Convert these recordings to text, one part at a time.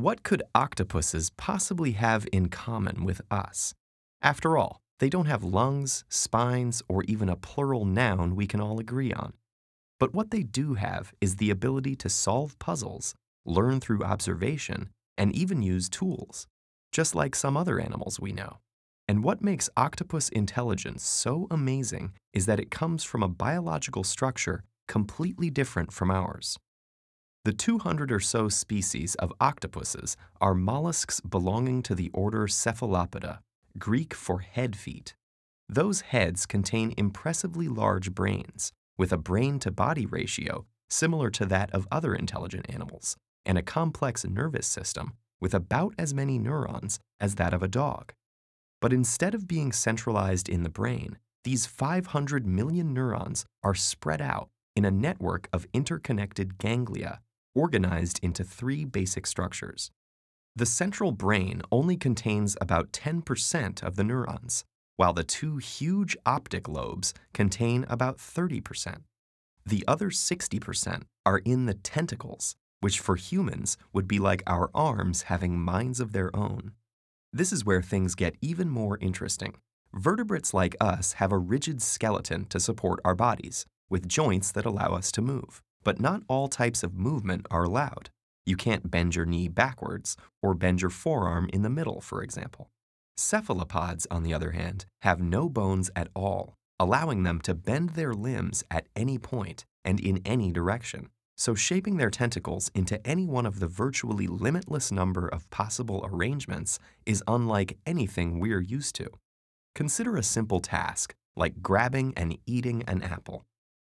What could octopuses possibly have in common with us? After all, they don't have lungs, spines, or even a plural noun we can all agree on. But what they do have is the ability to solve puzzles, learn through observation, and even use tools, just like some other animals we know. And what makes octopus intelligence so amazing is that it comes from a biological structure completely different from ours. The 200 or so species of octopuses are mollusks belonging to the order Cephalopoda, Greek for head feet. Those heads contain impressively large brains, with a brain-to-body ratio similar to that of other intelligent animals, and a complex nervous system with about as many neurons as that of a dog. But instead of being centralized in the brain, these 500 million neurons are spread out in a network of interconnected ganglia, organized into three basic structures. The central brain only contains about 10% of the neurons, while the two huge optic lobes contain about 30%. The other 60% are in the tentacles, which for humans would be like our arms having minds of their own. This is where things get even more interesting. Vertebrates like us have a rigid skeleton to support our bodies, with joints that allow us to move. But not all types of movement are allowed. You can't bend your knee backwards or bend your forearm in the middle, for example. Cephalopods, on the other hand, have no bones at all, allowing them to bend their limbs at any point and in any direction, so shaping their tentacles into any one of the virtually limitless number of possible arrangements is unlike anything we're used to. Consider a simple task, like grabbing and eating an apple.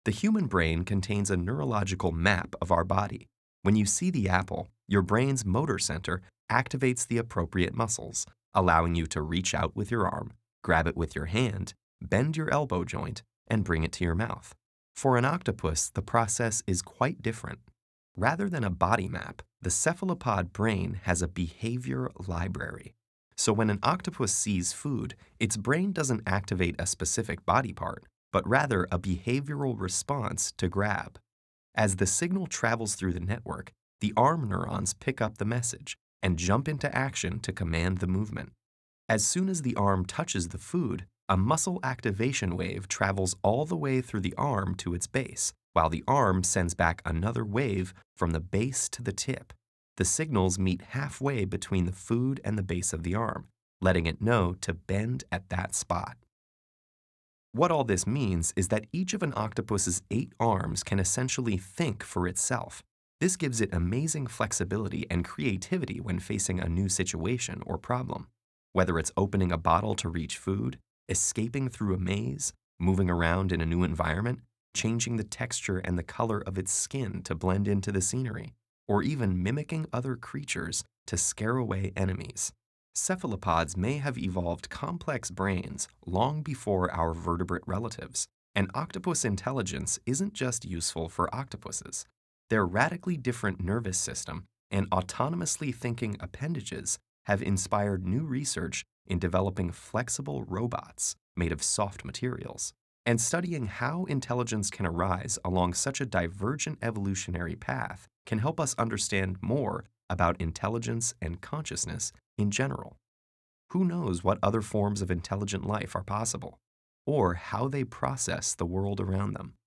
The human brain contains a neurological map of our body. When you see the apple, your brain's motor center activates the appropriate muscles, allowing you to reach out with your arm, grab it with your hand, bend your elbow joint, and bring it to your mouth. For an octopus, the process is quite different. Rather than a body map, the cephalopod brain has a behavior library. So when an octopus sees food, its brain doesn't activate a specific body part, but rather a behavioral response to grab. As the signal travels through the network, the arm neurons pick up the message and jump into action to command the movement. As soon as the arm touches the food, a muscle activation wave travels all the way through the arm to its base, while the arm sends back another wave from the base to the tip. The signals meet halfway between the food and the base of the arm, letting it know to bend at that spot. What all this means is that each of an octopus's 8 arms can essentially think for itself. This gives it amazing flexibility and creativity when facing a new situation or problem. Whether it's opening a bottle to reach food, escaping through a maze, moving around in a new environment, changing the texture and the color of its skin to blend into the scenery, or even mimicking other creatures to scare away enemies. Cephalopods may have evolved complex brains long before our vertebrate relatives, and octopus intelligence isn't just useful for octopuses. Their radically different nervous system and autonomously thinking appendages have inspired new research in developing flexible robots made of soft materials, and studying how intelligence can arise along such a divergent evolutionary path can help us understand more about intelligence and consciousness in general. Who knows what other forms of intelligent life are possible, or how they process the world around them?